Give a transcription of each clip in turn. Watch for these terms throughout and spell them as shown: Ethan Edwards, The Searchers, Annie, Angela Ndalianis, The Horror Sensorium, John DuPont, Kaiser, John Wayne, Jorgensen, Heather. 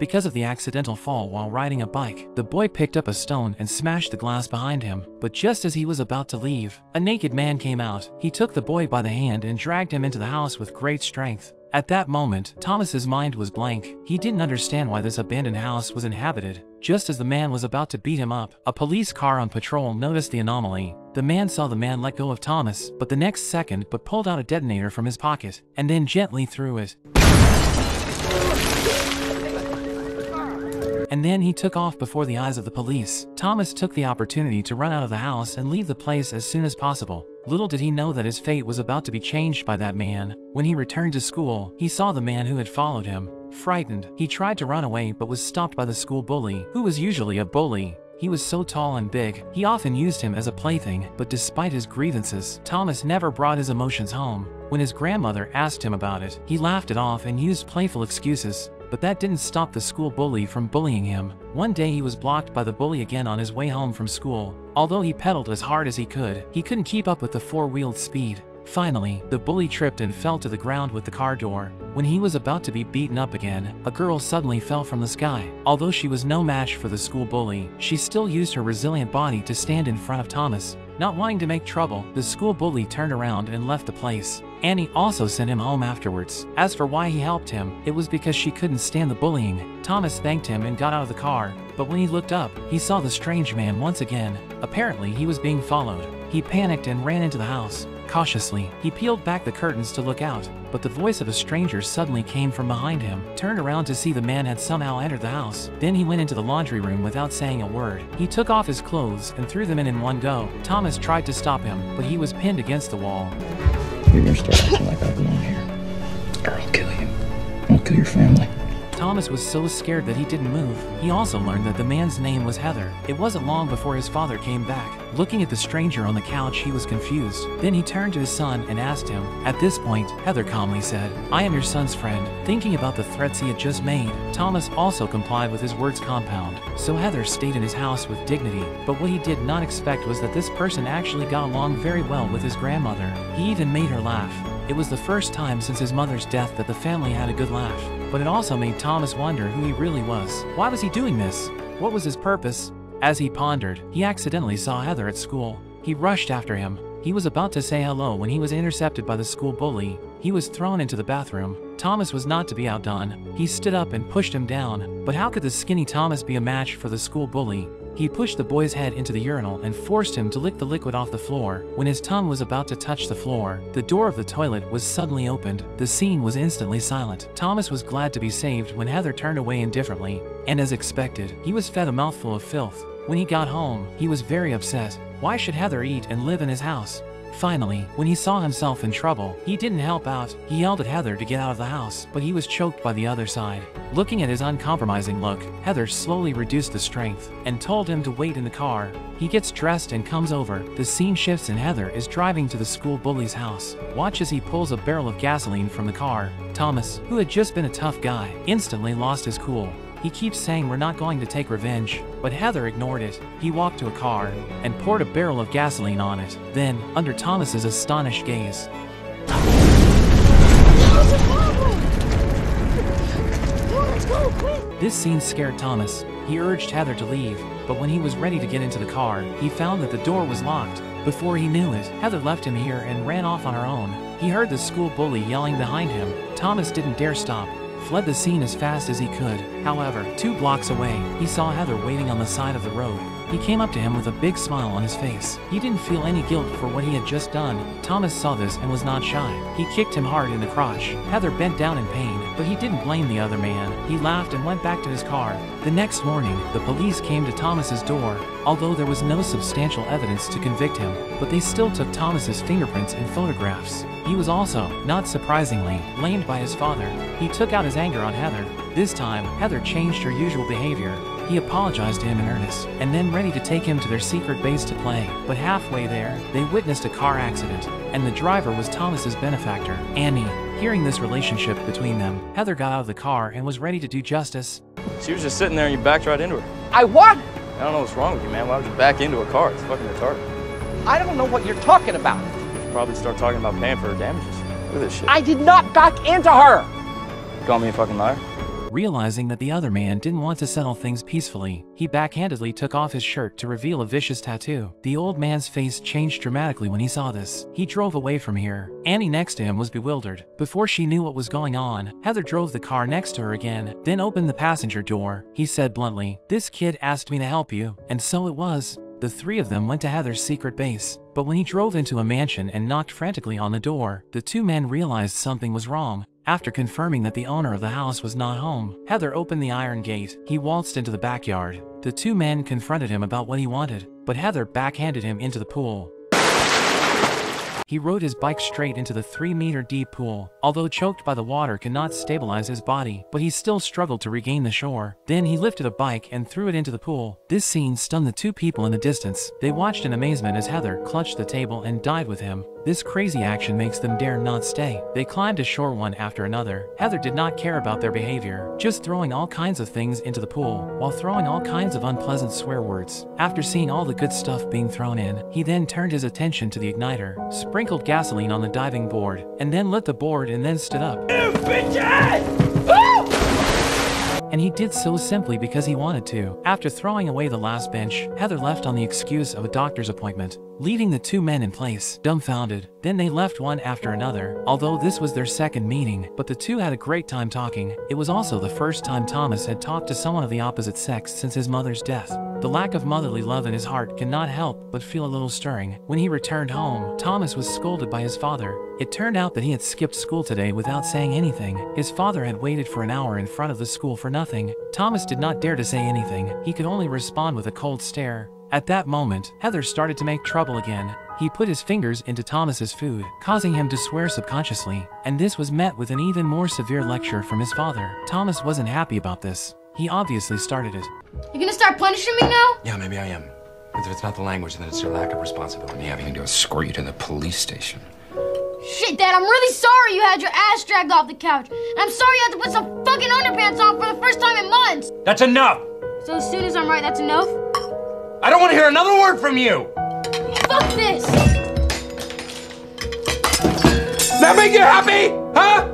Because of the accidental fall while riding a bike, the boy picked up a stone and smashed the glass behind him. But just as he was about to leave, a naked man came out. He took the boy by the hand and dragged him into the house with great strength. At that moment, Thomas's mind was blank. He didn't understand why this abandoned house was inhabited. Just as the man was about to beat him up, a police car on patrol noticed the anomaly. The man saw the man let go of Thomas, but the next second pulled out a detonator from his pocket and then gently threw it. And then he took off before the eyes of the police. Thomas took the opportunity to run out of the house and leave the place as soon as possible. Little did he know that his fate was about to be changed by that man. When he returned to school, he saw the man who had followed him. Frightened, he tried to run away but was stopped by the school bully, who was usually a bully. He was so tall and big, he often used him as a plaything, but despite his grievances, Thomas never brought his emotions home. When his grandmother asked him about it, he laughed it off and used playful excuses. But that didn't stop the school bully from bullying him. One day he was blocked by the bully again on his way home from school. Although he pedaled as hard as he couldn't keep up with the four-wheeled speed. Finally, the bully tripped and fell to the ground with the car door. When he was about to be beaten up again, a girl suddenly fell from the sky. Although she was no match for the school bully, she still used her resilient body to stand in front of Thomas. Not wanting to make trouble, the school bully turned around and left the place. Annie also sent him home afterwards. As for why he helped him, it was because she couldn't stand the bullying. Thomas thanked him and got out of the car, but when he looked up, he saw the strange man once again. Apparently, he was being followed. He panicked and ran into the house. Cautiously, he peeled back the curtains to look out, but the voice of a stranger suddenly came from behind him. Turned around to see the man had somehow entered the house. Then he went into the laundry room without saying a word. He took off his clothes and threw them in one go. Thomas tried to stop him, but he was pinned against the wall. You're gonna start acting like I belong here, or I'll kill you. I'll kill your family. Thomas was so scared that he didn't move. He also learned that the man's name was Heather. It wasn't long before his father came back. Looking at the stranger on the couch, he was confused. Then he turned to his son and asked him. At this point, Heather calmly said, "I am your son's friend." Thinking about the threats he had just made, Thomas also complied with his words compound. So Heather stayed in his house with dignity. But what he did not expect was that this person actually got along very well with his grandmother. He even made her laugh. It was the first time since his mother's death that the family had a good laugh. But it also made Thomas wonder who he really was. Why was he doing this? What was his purpose? As he pondered, he accidentally saw Heather at school. He rushed after him. He was about to say hello when he was intercepted by the school bully. He was thrown into the bathroom. Thomas was not to be outdone. He stood up and pushed him down. But how could the skinny Thomas be a match for the school bully? He pushed the boy's head into the urinal and forced him to lick the liquid off the floor. When his tongue was about to touch the floor, the door of the toilet was suddenly opened. The scene was instantly silent. Thomas was glad to be saved when Heather turned away indifferently. And as expected, he was fed a mouthful of filth. When he got home, he was very upset. Why should Heather eat and live in his house? Finally, when he saw himself in trouble, he didn't help out. He yelled at Heather to get out of the house, but he was choked by the other side. Looking at his uncompromising look, Heather slowly reduced the strength and told him to wait in the car. He gets dressed and comes over. The scene shifts and Heather is driving to the school bully's house. Watch as he pulls a barrel of gasoline from the car. Thomas, who had just been a tough guy, instantly lost his cool. He keeps saying we're not going to take revenge, but Heather ignored it. He walked to a car and poured a barrel of gasoline on it. Then, under Thomas's astonished gaze, this scene scared Thomas. He urged Heather to leave, but when he was ready to get into the car, he found that the door was locked. Before he knew it, Heather left him here and ran off on her own. He heard the school bully yelling behind him. Thomas didn't dare stop. Fled the scene as fast as he could. However, 2 blocks away, he saw Heather waiting on the side of the road. He came up to him with a big smile on his face. He didn't feel any guilt for what he had just done. Thomas saw this and was not shy. He kicked him hard in the crotch. Heather bent down in pain, but he didn't blame the other man. He laughed and went back to his car. The next morning, the police came to Thomas's door. Although there was no substantial evidence to convict him, but they still took Thomas's fingerprints and photographs. He was also, not surprisingly, blamed by his father. He took out his anger on Heather. This time, Heather changed her usual behavior. He apologized to him in earnest, and then ready to take him to their secret base to play. But halfway there, they witnessed a car accident, and the driver was Thomas's benefactor, Annie. Hearing this relationship between them, Heather got out of the car and was ready to do justice. She was just sitting there and you backed right into her. I what? I don't know what's wrong with you, man. Why would you back into a car? It's fucking retarded. I don't know what you're talking about. You should probably start talking about paying for her damages. Look at this shit. I did not back into her! You call me a fucking liar? realizing that the other man didn't want to settle things peacefully, he backhandedly took off his shirt to reveal a vicious tattoo. The old man's face changed dramatically when he saw this. He drove away from here. Annie next to him was bewildered. Before she knew what was going on, Heather drove the car next to her again, then opened the passenger door. He said bluntly, "This kid asked me to help you," and so it was. The three of them went to Heather's secret base. But when he drove into a mansion and knocked frantically on the door, the two men realized something was wrong. After confirming that the owner of the house was not home, Heather opened the iron gate. He waltzed into the backyard. The two men confronted him about what he wanted, but Heather backhanded him into the pool. He rode his bike straight into the 3-meter-deep pool. Although choked by the water could not stabilize his body, but he still struggled to regain the shore. Then he lifted a bike and threw it into the pool. This scene stunned the two people in the distance. They watched in amazement as Heather clutched the table and died with him. This crazy action makes them dare not stay. They climbed ashore one after another. Heather did not care about their behavior, just throwing all kinds of things into the pool, while throwing all kinds of unpleasant swear words. After seeing all the good stuff being thrown in, he then turned his attention to the igniter, sprinkled gasoline on the diving board, and then lit the board and then stood up. You bitch ass! And he did so simply because he wanted to. After throwing away the last bench, Heather left on the excuse of a doctor's appointment, leaving the two men in place, dumbfounded. Then they left one after another. Although this was their second meeting, but the two had a great time talking. It was also the first time Thomas had talked to someone of the opposite sex since his mother's death. The lack of motherly love in his heart could not help but feel a little stirring. When he returned home, Thomas was scolded by his father. It turned out that he had skipped school today without saying anything. His father had waited for an hour in front of the school for nothing. Thomas did not dare to say anything. He could only respond with a cold stare. At that moment, Heather started to make trouble again. He put his fingers into Thomas's food, causing him to swear subconsciously, and this was met with an even more severe lecture from his father. Thomas wasn't happy about this. He obviously started it. You're gonna start punishing me now? Yeah, maybe I am. But if it's not the language, then it's your lack of responsibility having to escort you to the police station. Shit, Dad, I'm really sorry you had your ass dragged off the couch. And I'm sorry you had to put some fucking underpants on for the first time in months. That's enough! So as soon as I'm right, that's enough? I don't want to hear another word from you! Fuck this! Does that make you happy? Huh?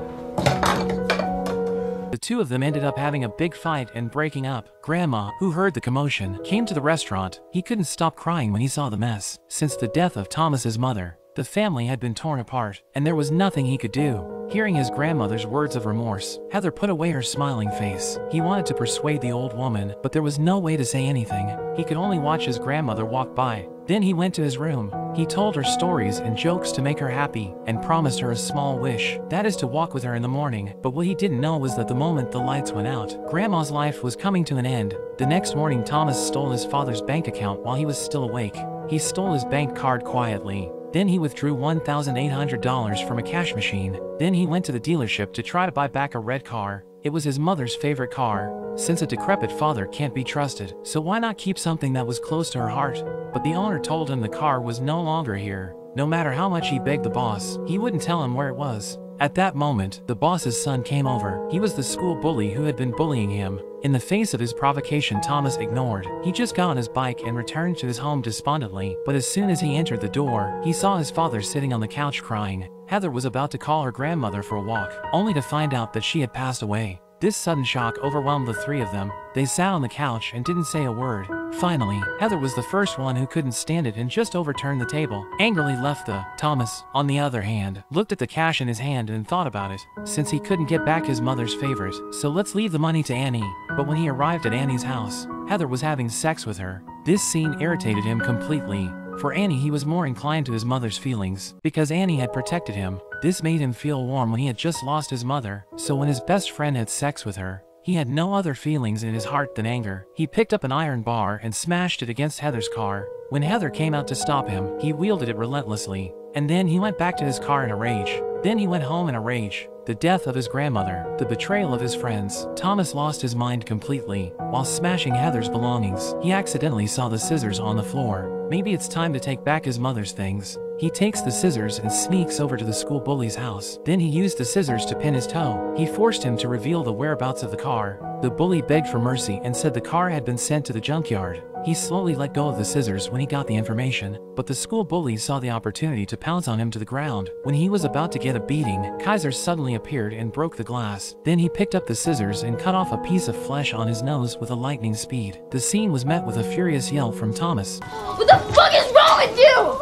The two of them ended up having a big fight and breaking up. Grandma, who heard the commotion, came to the restaurant. He couldn't stop crying when he saw the mess. Since the death of Thomas's mother, the family had been torn apart, and there was nothing he could do. Hearing his grandmother's words of remorse, Heather put away her smiling face. He wanted to persuade the old woman, but there was no way to say anything. He could only watch his grandmother walk by. Then he went to his room. He told her stories and jokes to make her happy, and promised her a small wish, that is to walk with her in the morning. But what he didn't know was that the moment the lights went out, Grandma's life was coming to an end. The next morning, Thomas stole his father's bank account while he was still awake. He stole his bank card quietly. Then he withdrew $1,800 from a cash machine. Then he went to the dealership to try to buy back a red car. It was his mother's favorite car. Since a decrepit father can't be trusted, so why not keep something that was close to her heart? But the owner told him the car was no longer here. No matter how much he begged the boss, he wouldn't tell him where it was. At that moment, the boss's son came over. He was the school bully who had been bullying him. In the face of his provocation, Thomas ignored. He just got on his bike and returned to his home despondently, but as soon as he entered the door, he saw his father sitting on the couch crying. Heather was about to call her grandmother for a walk, only to find out that she had passed away. This sudden shock overwhelmed the three of them. They sat on the couch and didn't say a word. Finally, Heather was the first one who couldn't stand it and just overturned the table. Angrily left the Thomas, on the other hand, looked at the cash in his hand and thought about it. Since he couldn't get back his mother's favors, so let's leave the money to Annie. But when he arrived at Annie's house, Heather was having sex with her. This scene irritated him completely. For Annie, he was more inclined to his mother's feelings, because Annie had protected him. This made him feel warm when he had just lost his mother, so when his best friend had sex with her, he had no other feelings in his heart than anger. He picked up an iron bar and smashed it against Heather's car. When Heather came out to stop him, he wielded it relentlessly, and then he went back to his car in a rage. Then he went home in a rage. The death of his grandmother, the betrayal of his friends. Thomas lost his mind completely. While smashing Heather's belongings, he accidentally saw the scissors on the floor. Maybe it's time to take back his mother's things. He takes the scissors and sneaks over to the school bully's house. Then he used the scissors to pin his toe. He forced him to reveal the whereabouts of the car. The bully begged for mercy and said the car had been sent to the junkyard. He slowly let go of the scissors when he got the information, but the school bully saw the opportunity to pounce on him to the ground. When he was about to get a beating, Kaiser suddenly appeared and broke the glass. Then he picked up the scissors and cut off a piece of flesh on his nose with a lightning speed. The scene was met with a furious yell from Thomas. What the fuck is wrong with you?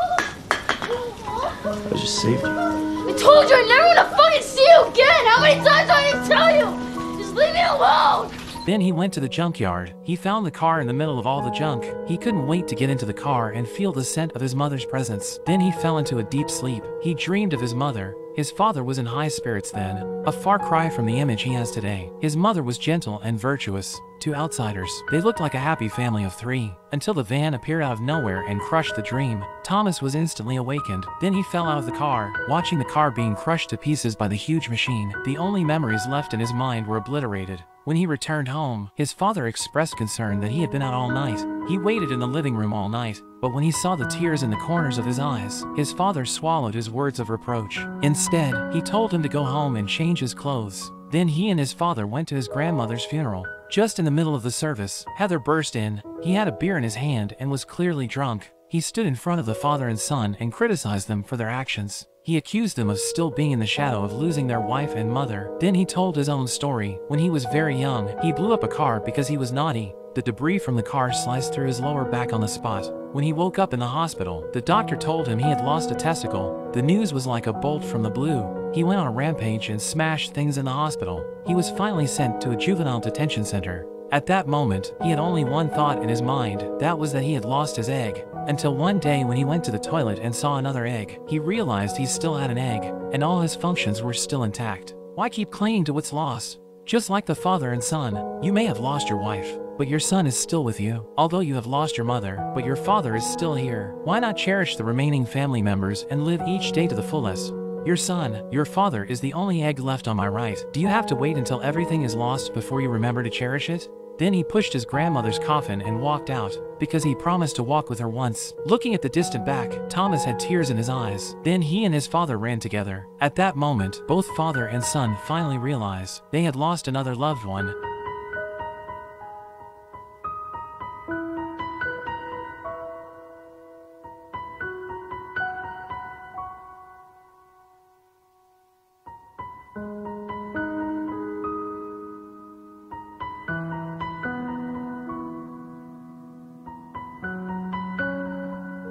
I just saved you. I told you I never want to fucking see you again! How many times do I need to tell you? Just leave me alone! Then he went to the junkyard. He found the car in the middle of all the junk. He couldn't wait to get into the car and feel the scent of his mother's presence. Then he fell into a deep sleep. He dreamed of his mother. His father was in high spirits then, a far cry from the image he has today. His mother was gentle and virtuous. Two outsiders. They looked like a happy family of three, until the van appeared out of nowhere and crushed the dream. Thomas was instantly awakened. Then he fell out of the car, watching the car being crushed to pieces by the huge machine. The only memories left in his mind were obliterated. When he returned home, his father expressed concern that he had been out all night. He waited in the living room all night, but when he saw the tears in the corners of his eyes, his father swallowed his words of reproach. Instead, he told him to go home and change his clothes. Then he and his father went to his grandmother's funeral. Just in the middle of the service, Heather burst in. He had a beer in his hand and was clearly drunk. He stood in front of the father and son and criticized them for their actions. He accused them of still being in the shadow of losing their wife and mother. Then he told his own story. When he was very young, he blew up a car because he was naughty. The debris from the car sliced through his lower back on the spot. When he woke up in the hospital, the doctor told him he had lost a testicle. The news was like a bolt from the blue. He went on a rampage and smashed things in the hospital. He was finally sent to a juvenile detention center. At that moment, he had only one thought in his mind. That was that he had lost his egg. Until one day when he went to the toilet and saw another egg, he realized he still had an egg, and all his functions were still intact. Why keep clinging to what's lost? Just like the father and son, you may have lost your wife, but your son is still with you. Although you have lost your mother, but your father is still here. Why not cherish the remaining family members and live each day to the fullest? Your son, your father is the only egg left on my right. Do you have to wait until everything is lost before you remember to cherish it? Then he pushed his grandmother's coffin and walked out, because he promised to walk with her once. Looking at the distant back, Thomas had tears in his eyes. Then he and his father ran together. At that moment, both father and son finally realized they had lost another loved one.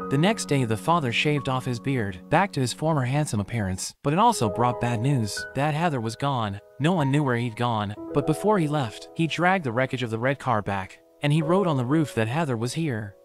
The next day the father shaved off his beard, back to his former handsome appearance, but it also brought bad news. That Heather was gone. No one knew where he'd gone, but before he left, he dragged the wreckage of the red car back, and he wrote on the roof that Heather was here.